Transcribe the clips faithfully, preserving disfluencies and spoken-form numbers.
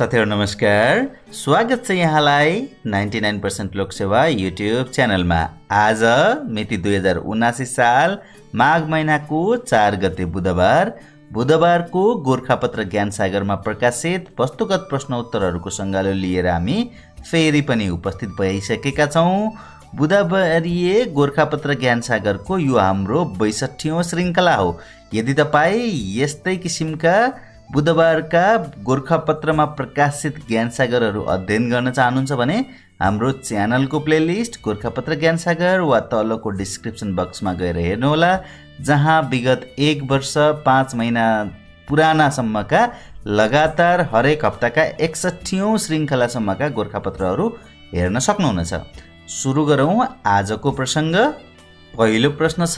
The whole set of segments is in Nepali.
साथीहरु नमस्कार, स्वागत छ यहाँलाई निन्यानब्बे प्रतिशत लोकसेवा यूट्यूब च्यानलमा। आज मिति दुई हजार उन्नासी साल माघ महिनाको चार गते बुधबार बुधबारको गोरखापत्र ज्ञान सागरमा प्रकाशित वस्तुगत प्रश्नोत्तरहरूको सङ्गालो लिएर हामी फेरि पनि उपस्थित भइसकेका छौँ। बुधबारीय गोरखापत्र ज्ञान सागरको यो हाम्रो बैसठीऔं श्रृङ्खला हो। यदि तपाईँ यस्तै किसिमका बुधबारका गोरखापत्रमा प्रकाशित ज्ञान सागरहरू अध्ययन गर्न चाहनुहुन्छ भने हाम्रो च्यानलको प्लेलिस्ट गोरखापत्र ज्ञान सागर वा तलको डिस्क्रिप्सन बक्समा गएर हेर्नुहोला, जहाँ विगत एक वर्ष पाँच महिना पुरानासम्मका लगातार हरेक हप्ताका एकसठीऔं श्रृङ्खलासम्मका गोरखापत्रहरू हेर्न सक्नुहुनेछ। सुरु गरौँ आजको प्रसङ्ग। पहिलो प्रश्न छ,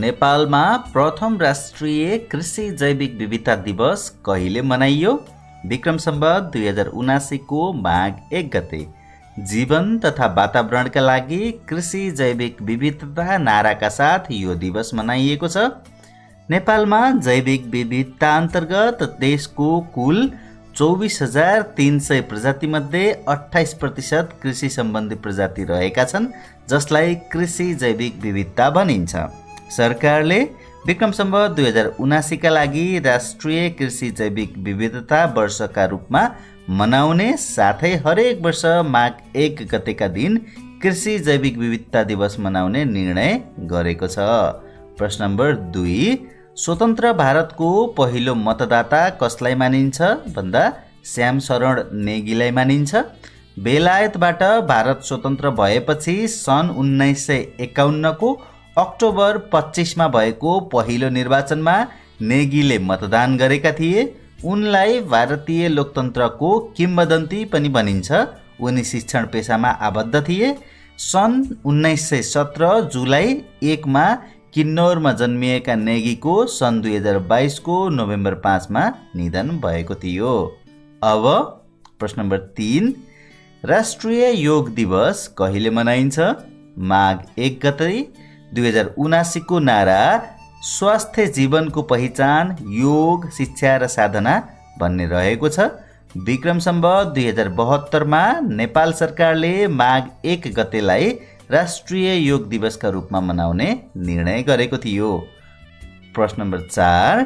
नेपालमा प्रथम राष्ट्रिय कृषि जैविक विविधता दिवस कहिले मनाइयो? विक्रम सम्वत दुई हजार उनासी को माघ एक गते। जीवन तथा वातावरणका लागि कृषि जैविक विविधता नाराका साथ यो दिवस मनाइएको छ। नेपालमा जैविक विविधता अन्तर्गत देशको कुल चौबीस हजार तीन सय प्रजातिमध्ये अट्ठाइस प्रतिशत कृषि सम्बन्धी प्रजाति रहेका छन्, जसलाई कृषि जैविक विविधता भनिन्छ। सरकारले विक्रम सम्वत दुई हजार उनासीका लागि राष्ट्रिय कृषि जैविक विविधता वर्षका रूपमा मनाउने साथै हरेक वर्ष माघ एक गतेका दिन कृषि जैविक विविधता दिवस मनाउने निर्णय गरेको छ। प्रश्न नम्बर दुई, स्वतन्त्र भारतको पहिलो मतदाता कसलाई मानिन्छ भन्दा श्याम शरण नेगीलाई मानिन्छ। बेलायतबाट भारत स्वतन्त्र भएपछि सन् उन्नाइस सय एकाउन्नको अक्टोबर पच्चीसमा भएको पहिलो निर्वाचनमा नेगीले मतदान गरेका थिए। उनलाई भारतीय लोकतन्त्रको किंवदन्ती पनि भनिन्छ। उनी शिक्षण पेसामा आबद्ध थिए। सन् उन्नाइस सय सत्र जुलाई एकमा किन्नौरमा जन्मिएका नेगीको सन् दुई हजार बाइसको नोभेम्बर पाँचमा निधन भएको थियो। अब प्रश्न नम्बर तीन, राष्ट्रिय योग दिवस कहिले मनाइन्छ? माघ एक गते। दुई हजार उनासीको नारा स्वास्थ्य जीवनको पहिचान योग शिक्षा र साधना भन्ने रहेको छ। विक्रम सम्वत दुई हजार बहत्तरमा नेपाल सरकारले माघ एक गतेलाई राष्ट्रिय योग दिवसका रूपमा मनाउने निर्णय गरेको थियो। प्रश्न नम्बर चार,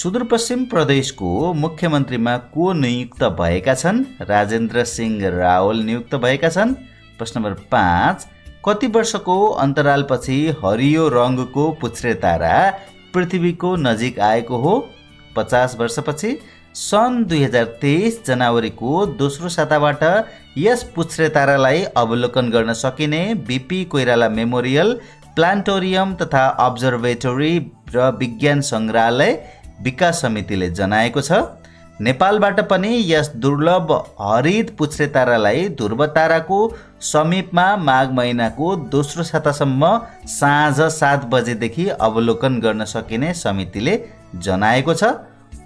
सुदूरपश्चिम प्रदेशको मुख्यमन्त्रीमा को नियुक्त भएका छन्? राजेन्द्र सिंह रावल नियुक्त भएका छन्। प्रश्न नम्बर पाँच, कति वर्षको अन्तरालपछि हरियो रङको पुच्छ्रे तारा पृथ्वीको नजिक आएको हो? पचास वर्षपछि सन् दुई हजार तेइस जनवरीको दोस्रो साताबाट यस पुच्छ्रे तारालाई अवलोकन गर्न सकिने बीपी कोइराला मेमोरियल प्लान्टोरियम तथा अब्जर्भेटोरी र विज्ञान सङ्ग्रहालय विकास समितिले जनाएको छ। नेपालबाट पनि यस दुर्लभ हरित पुच्छ्रे तारालाई ध्रुव ताराको समीपमा माघ महिनाको दोस्रो सातासम्म साँझ सात बजेदेखि अवलोकन गर्न सकिने समितिले जनाएको छ।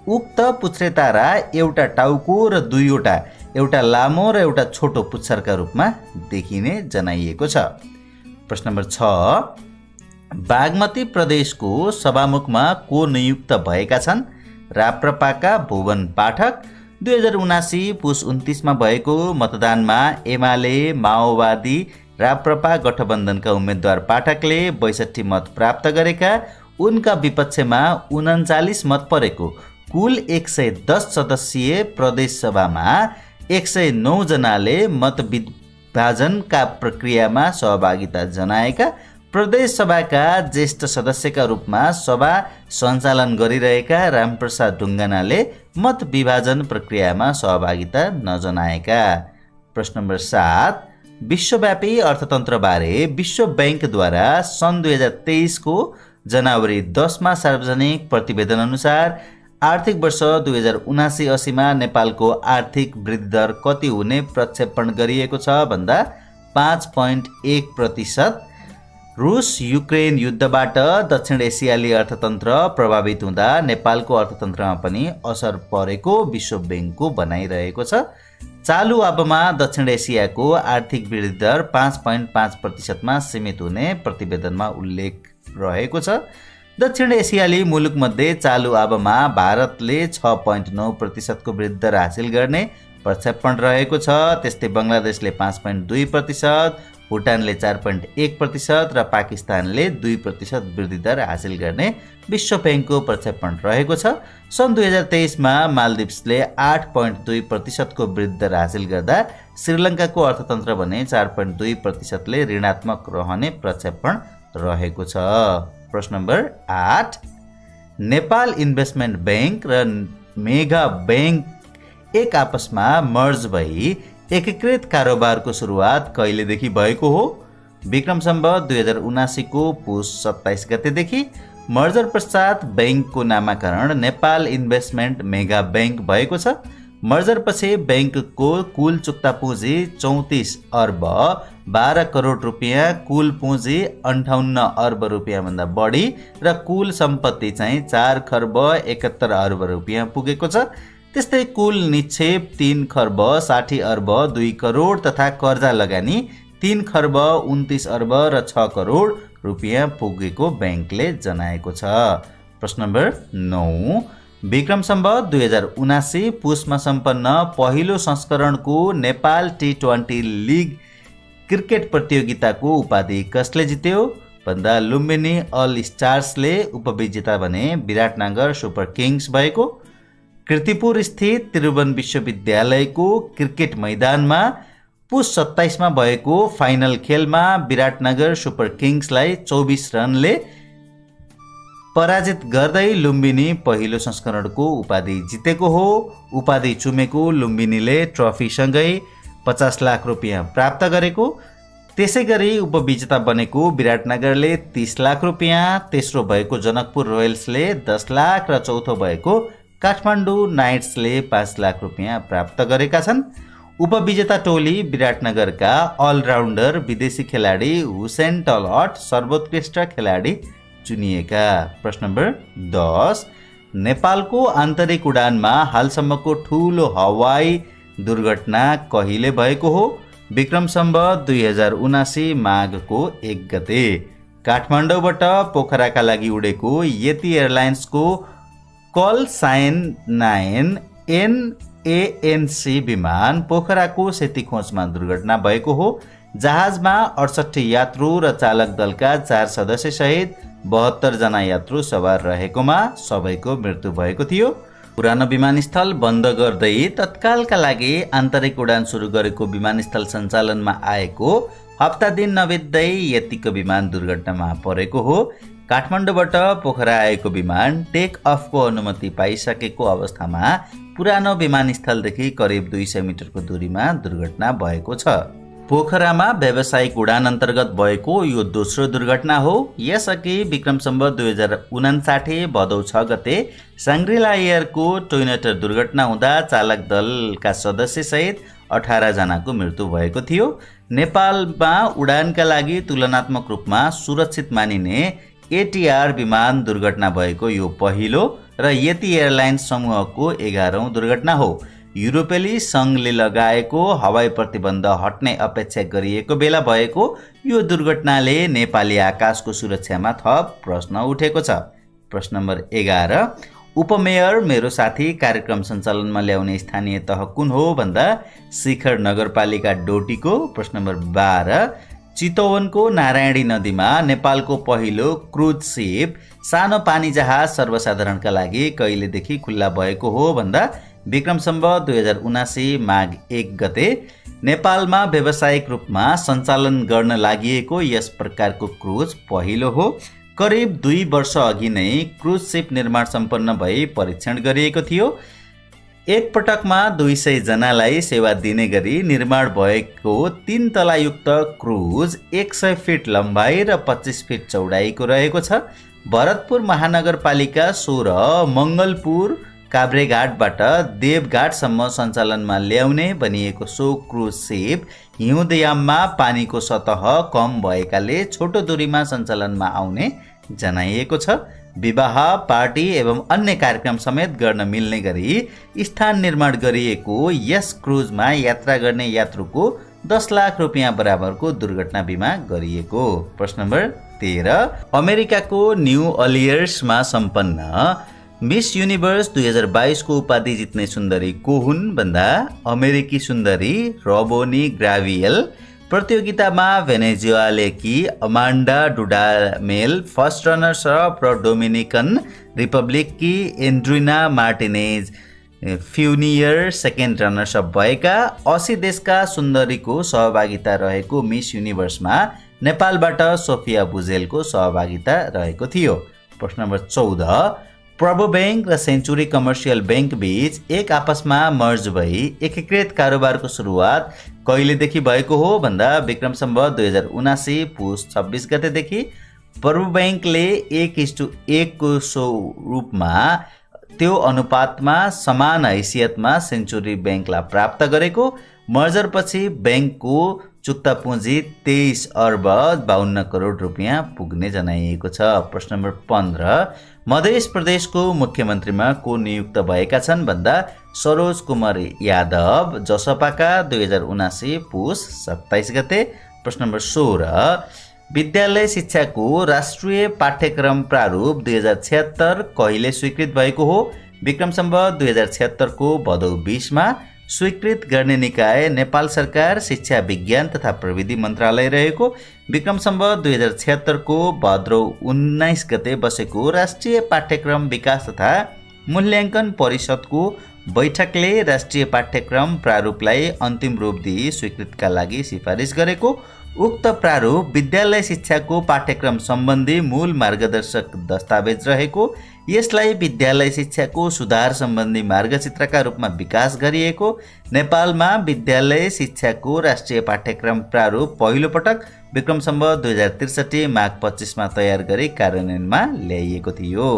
उक्त पुच्छ्रे तारा एउटा टाउको र दुईवटा, एउटा लामो र एउटा छोटो पुच्छरका रूपमा देखिने जनाइएको छ। प्रश्न नम्बर छ, बागमती प्रदेशको सभामुखमा को नियुक्त भएका छन्? राप्रपाका भुवन पाठक। दुई हजार उनासी पुस उन्तिसमा भएको मतदानमा एमाले माओवादी राप्रपा गठबन्धनका उम्मेद्वार पाठकले बैसठी मत प्राप्त गरेका, उनका विपक्षमा उन्चालिस मत परेको कुल एक सय दस सदस्यीय प्रदेशसभामा एक सय नौ जनाले मत विभाजनका प्रक्रियामा सहभागिता जनाएका प्रदेशसभाका ज्येष्ठ सदस्यका रूपमा सभा सञ्चालन गरिरहेका रामप्रसाद ढुङ्गानाले मत विभाजन प्रक्रियामा सहभागिता नजनाएका। प्रश्न नम्बर सात, विश्वव्यापी अर्थतन्त्रबारे विश्व ब्याङ्कद्वारा सन् दुई हजार तेइसको जनवरी दसमा सार्वजनिक प्रतिवेदनअनुसार आर्थिक वर्ष दुई हजार उनासी असीमा नेपालको आर्थिक वृद्धि दर कति हुने प्रक्षेपण गरिएको छ भन्दा पाँच पोइन्ट एक प्रतिशत। रुस युक्रेन युद्धबाट दक्षिण एसियाली अर्थतन्त्र प्रभावित हुँदा नेपालको अर्थतन्त्रमा पनि असर परेको विश्व ब्याङ्कको भनाइरहेको छ। चालु अबमा दक्षिण एसियाको आर्थिक वृद्धि दर पाँच पोइन्ट पाँच प्रतिशतमा सीमित हुने प्रतिवेदनमा उल्लेख रहेको छ। दक्षिण एसियाली मुलुकमध्ये चालु अबमा भारतले छ पोइन्ट नौ प्रतिशतको वृद्धि दर हासिल गर्ने प्रक्षेपण रहेको छ। त्यस्तै बङ्गलादेशले पाँच पोइन्ट दुई प्रतिशत भुटानले चार पोइन्ट एक प्रतिशत र पाकिस्तानले दुई प्रतिशत वृद्धि दर हासिल गर्ने विश्व ब्याङ्कको प्रक्षेपण रहेको छ। सन् दुई हजार तेइसमा मालदिप्सले आठ पोइन्ट दुई प्रतिशतको वृद्धि दर हासिल गर्दा श्रीलङ्काको अर्थतन्त्र भने चार पोइन्ट दुई प्रतिशतले ऋणात्मक रहने प्रक्षेपण रहेको छ। प्रश्न नम्बर आठ, नेपाल इन्भेस्टमेन्ट ब्याङ्क र मेगा ब्याङ्क एक आपसमा मर्ज भई एकीकृत कारोबार को सुरुआत कहिलेदेखि भएको हो? विक्रम सम्वत दुई हजार उनासी को पुष सत्ताइस गतेदेखि। मर्जर पश्चात बैंक को नामाकरण नेपाल इन्भेस्टमेन्ट मेगा बैंक भएको छ। मर्जर पछि बैंक को कुल चुक्ता पूंजी चौंतीस अर्ब बाह्र करोड़ रुपया, कुल पूंजी अंठावन्न अर्ब रुपया भन्दा बढी र कुल संपत्ति चाहिँ चार खर्ब एकहत्तर अर्ब रुपया पुगेको छ। त्यस्तै कुल निक्षेप तीन खर्ब साठी अर्ब दुई करोड़ तथा कर्जा लगानी तीन खर्ब उन्तीस अर्ब र छ करोड़ रुपया पुगेको बैंकले जनाएको छ। प्रश्न नम्बर नौ, विक्रम सम्वत दुई हजार उनासी पुसमा सम्पन्न पहिलो संस्करणको Nepal T twenty league cricket प्रतियोगिताको उपाधि कसले जित्यो भन्दा लुम्बिनी अल स्टार्सले, उपविजेता भने विराटनगर सुपर किंग्स भएको। कीर्तिपुर स्थित त्रिभुवन विश्वविद्यालय को क्रिकेट मैदान में पुष सत्ताइस में भएको फाइनल खेल में विराटनगर सुपर किंग्सलाई चौबीस रनले पराजित गर्दै लुम्बिनी पहिलो संस्करण को उपाधि जितेको हो। उपाधि चुमेको लुम्बिनीले ट्रफीसँगै पचास लाख रुपैयाँ प्राप्त गरेको, त्यसैगरी उपविजेता बनेको विराटनगरले तीस लाख रुपैयाँ, तेस्रो भएको जनकपुर रोयल्सले दस लाख र चौथो भएको काठमाडौँ नाइट्सले पाँच लाख रुपैयाँ प्राप्त गरेका छन्। उपविजेता टोली विराटनगरका अलराउन्डर विदेशी खेलाडी हुसैन टलहट सर्वोत्कृष्ट खेलाडी चुनिएका। प्रश्न नम्बर दस, नेपालको आन्तरिक उडानमा हालसम्मको ठूलो हवाई दुर्घटना कहिले भएको हो? विक्रम सम्वत दुई हजार उनासी माघको एक गते काठमाडौँबाट पोखराका लागि उडेको यति एयरलाइन्सको कल साइन नाइन एनएएनसी विमान पोखरा को सेतीखोज में दुर्घटना भएको हो। जहाज में अठसट्ठी यात्रु र चालक दल का चार सदस्य सहित बहत्तर जना यात्रु सवार रहेकोमा सबैको मृत्यु भएको थियो। पुरानो विमानस्थल बंद गर्दै तत्कालका लागि आंतरिक उड़ान सुरु गरेको विमानस्थल संचालन में आएको हप्ता दिन नबित्दै यतिको विमान दुर्घटनामा परेको हो। काठमाडौँबाट पोखरा आएको विमान टेक अफको अनुमति पाइसकेको अवस्थामा पुरानो विमानस्थलदेखि करिब दुई सय मिटरको दूरीमा दुर्घटना भएको छ। पोखरामा व्यावसायिक उडान अन्तर्गत भएको यो दोस्रो दुर्घटना हो। यसअघि विक्रम सम्वत दुई हजार उनासाठी भदौ छ गते साङ्ग्रिला एयरको टोयनेटर दुर्घटना हुँदा चालक दलका सदस्यसहित अठारह जनाको मृत्यु भएको थियो। नेपालमा उडानका लागि तुलनात्मक रूपमा सुरक्षित मानिने एटीआर विमान दुर्घटना भएको यो पहिलो र यति एयरलाइन्स समूहको एघारौं दुर्घटना हो। युरोपेली संघले लगाएको हवाई प्रतिबन्ध हट्ने अपेक्षा गरिएको बेला भएको यो दुर्घटनाले नेपाली आकाशको सुरक्षामा थप प्रश्न उठेको छ। प्रश्न नम्बर एघार, उपमेयर मेरो साथी कार्यक्रम सञ्चालनमा ल्याउने स्थानीय तह कुन हो भन्दा शिखर नगरपालिका डोटीको। प्रश्न नम्बर बाह्र, चितवन को नारायणी नदी में नेपालको पहिलो क्रूज शिप सानो पानी जहाज सर्वसाधारण का लागि कहिलेदेखि खुल्ला भएको हो भन्दा विक्रम सम्वत दुई हजार उनासी माघ एक गते। नेपालमा व्यावसायिक रूप में संचालन गर्न लागिएको यस प्रकार को क्रूज पहिलो हो। करीब दुई वर्ष अघि नै क्रूज शिप निर्माण संपन्न भई परीक्षण गरिएको थियो। एक पटकमा दुई सय जनालाई सेवा दिने गरी निर्माण भएको तीन तलायुक्त क्रूज एक सय फिट लम्बाई र पच्चीस फिट चौडाईको रहेको छ। भरतपुर महानगरपालिका सोह्र मंगलपुर काभ्रेघाटबाट देवघाटसम्म सञ्चालनमा ल्याउने भनिएको सो क्रूज शिप हिउँदयाममा पानीको सतह कम भएकाले छोटो दूरीमा सञ्चालनमा आउने जनाइएको छ। विवाह, पार्टी एवं अन्य कार्यक्रम समेत गर्न मिल्ने गरी स्थान निर्माण गरिएको यस क्रूजमा यात्रा गर्ने यात्रुको दस लाख रुपियाँ बराबरको दुर्घटना बीमा गरिएको। प्रश्न नम्बर तेह्र, अमेरिकाको न्यू अलियर्समा सम्पन्न मिस यूनिवर्स दुई हजार बाइस को उपाधि जित्ने सुन्दरी को हुन् भन्दा अमेरिकी सुन्दरी रोबोनी ग्रेभियल प्रतियोगितामा भेनेजुएलाकी Amanda Dudamel first runners up र डोमिनिकन रिपब्लिककी Andreina Martinez Founier second runners up भएका अस्सी देशका सुन्दरीको सहभागिता रहेको मिस युनिभर्समा नेपालबाट सोफिया बुझेलको सहभागिता रहेको थियो। प्रश्न नम्बर चौदह, प्रभु बैंक र सेन्चुरी कमर्सियल बैंक बीच एक आपसमा मर्ज भई एकीकृत कारोबारको सुरुवात कहिलेदेखि भएको हो भन्दा विक्रम सम्वत दुई हजार उनासी पुस छब्बीस गतेदेखि प्रभु बैंकले एक इस्टु एक को सौ रूपमा त्यो अनुपातमा समान हैसियतमा सेन्चुरी बैंकलाई प्राप्त गरेको। मर्जरपछि बैंकको चुक्ता पूँजी तेईस अर्ब बावन्न करोड रुपियाँ पुग्ने जनाइएको छ। प्रश्न नम्बर पन्ध्र, मध्य प्रदेशको मुख्यमन्त्रीमा को नियुक्त भएका छन् भन्दा सरोज कुमार यादव जसपाका दुई हजार उनासी पुस सत्ताइस गते। प्रश्न नम्बर सोह्र, विद्यालय शिक्षा को राष्ट्रीय पाठ्यक्रम प्रारूप दुई हजार छिहत्तर कहिले स्वीकृत भएको हो? विक्रम सम्वत दुई हजार छिहत्तर को भदौ बीस में स्वीकृत गर्ने निकाय नेपाल सरकार शिक्षा विज्ञान तथा प्रविधि मंत्रालय रहेको। विक्रम सम्वत दुई हजार छिहत्तर को भद्रौ उन्नाइस गते बसेको राष्ट्रीय पाठ्यक्रम विकास तथा मूल्यांकन परिषद को बैठकले राष्ट्रिय पाठ्यक्रम प्रारूपलाई अन्तिम रूप दिई स्वीकृतका लागि सिफारिस गरेको। उक्त प्रारूप विद्यालय शिक्षा को पाठ्यक्रम संबंधी मूल मार्गदर्शक दस्तावेज रहेको। यसलाई विद्यालय शिक्षा को सुधार संबंधी मार्गचित्र का रूप में विकास गरिएको। नेपालमा विद्यालय शिक्षा को राष्ट्रीय पाठ्यक्रम प्रारूप पहिलो पटक विक्रम सम्वत दुई हजार त्रिसठी माघ पच्चीस में तैयार गरी कार्यान्वयन में ल्याइएको थियो।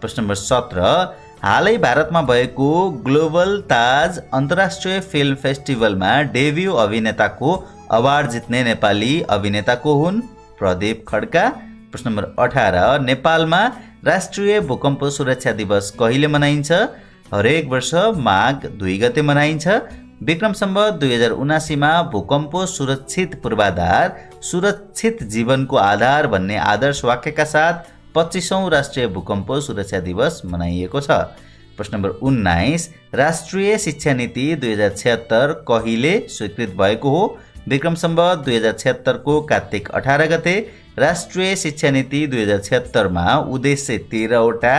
प्रश्न नंबर सत्रह, हालै भारतमा भएको ग्लोबल ताज अन्तर्राष्ट्रिय फिल्म फेस्टिभलमा डेब्यू अभिनेताको अवार्ड जित्ने नेपाली अभिनेता को हुन्? प्रदीप खड्का। प्रश्न नम्बर अठारह, नेपालमा राष्ट्रिय भूकम्प सुरक्षा दिवस कहिले मनाइन्छ? हरेक वर्ष माघ दुई गते मनाइन्छ। विक्रम सम्वत दुई हजार उनासीमा भूकम्प सुरक्षित पूर्वाधार सुरक्षित जीवनको आधार भन्ने आदर्श वाक्यका साथ पच्चीसौं राष्ट्रिय भूकम्प सुरक्षा दिवस मनाइएको छ। प्रश्न नम्बर उन्नाइस, राष्ट्रिय शिक्षा नीति दुई हजार छिहत्तर कहिले स्वीकृत भएको हो? विक्रम सम्वत दुई हजार छिहत्तर को कार्तिक अठारह गते। राष्ट्रिय शिक्षा नीति दुई हजार छिहत्तर में उद्देश्य तेह्रवटा,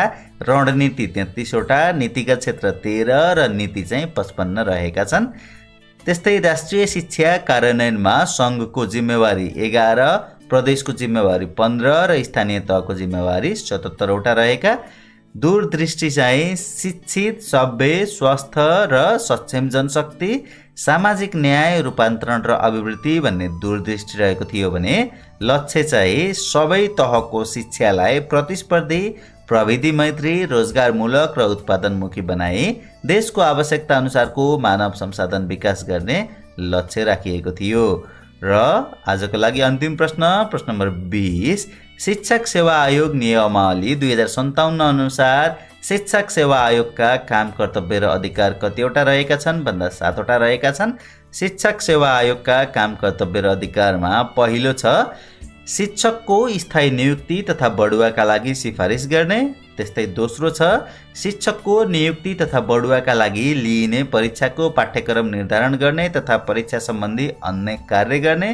रणनीति तेत्तीसवटा, नीतिगत क्षेत्र तेरह र नीति चाहिँ पचपन्न रहेका छन्। त्यस्तै राष्ट्रिय शिक्षा कार्यान्वयनमा सङ्घको जिम्मेवारी एघार, प्रदेशको जिम्मेवारी पन्ध्र र स्थानीय तहको जिम्मेवारी सतहत्तरवटा रहेका। दूरदृष्टि चाहिँ शिक्षित, सभ्य, स्वस्थ र सक्षम जनशक्ति, सामाजिक न्याय, रूपान्तरण र अभिवृद्धि भन्ने दूरदृष्टि रहेको थियो भने लक्ष्य चाहिँ सबै तहको शिक्षालाई प्रतिस्पर्धी, प्रविधि मैत्री, रोजगारमूलक र उत्पादनमुखी बनाई देशको आवश्यकता अनुसारको मानव संसाधन विकास गर्ने लक्ष्य राखिएको थियो। र आजको लागि अन्तिम प्रश्न, प्रश्न नम्बर बीस, शिक्षक सेवा आयोग नियमावली दुई हजार सन्ताउन्न अनुसार शिक्षक सेवा आयोगका काम, कर्तव्य र अधिकार कतिवटा रहेका छन् भन्दा सातवटा रहेका छन्। शिक्षक सेवा आयोगका काम, कर्तव्य र अधिकारमा पहिलो छ शिक्षकको स्थायी नियुक्ति तथा बढुवाका लागि सिफारिस गर्ने। त्यस्तै दोस्रो छ शिक्षकको नियुक्ति तथा बढुवाका लागि लिइने परीक्षाको पाठ्यक्रम निर्धारण गर्ने तथा परीक्षा सम्बन्धी अन्य कार्य गर्ने।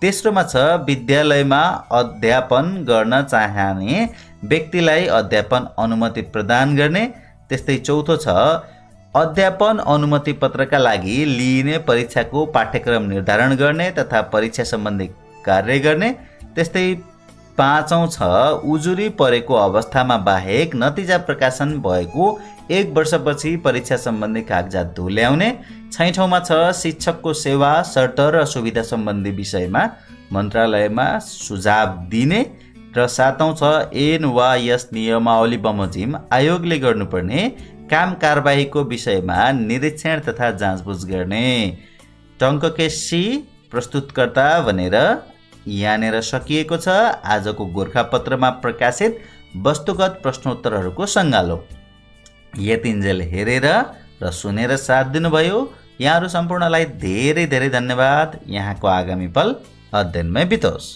तेस्रोमा छ विद्यालयमा अध्यापन गर्न चाहने व्यक्तिलाई अध्यापन अनुमति प्रदान गर्ने। त्यस्तै चौथो छ अध्यापन अनुमति पत्रका लागि लिइने परीक्षाको पाठ्यक्रम निर्धारण गर्ने तथा परीक्षा सम्बन्धी कार्य गर्ने। त्यस्तै पाँचौं छ उजुरी परेको अवस्थामा बाहेक नतिजा प्रकाशन भएको एक वर्षपछि परीक्षा सम्बन्धी कागजात धुल्याउने। छैठौँमा छ शिक्षकको सेवा, शर्त र सुविधा सम्बन्धी विषयमा मन्त्रालयमा सुझाव दिने। र सातौँ छ एन वा यस नियमावली बमोजिम आयोगले गर्नुपर्ने काम कारबाहीको विषयमा निरीक्षण तथा जाँचबुझ गर्ने। टङ्ककेसी प्रस्तुतकर्ता भनेर यहाँनेर सकिएको छ आजको गोरखापत्रमा प्रकाशित वस्तुगत प्रश्नोत्तरहरूको सङ्गालो। यतिन्जेल हेरेर र सुनेर साथ दिनुभयो यहाँहरू सम्पूर्णलाई धेरै धेरै धन्यवाद। यहाँको आगामी पल अध्ययनमै बितोस्।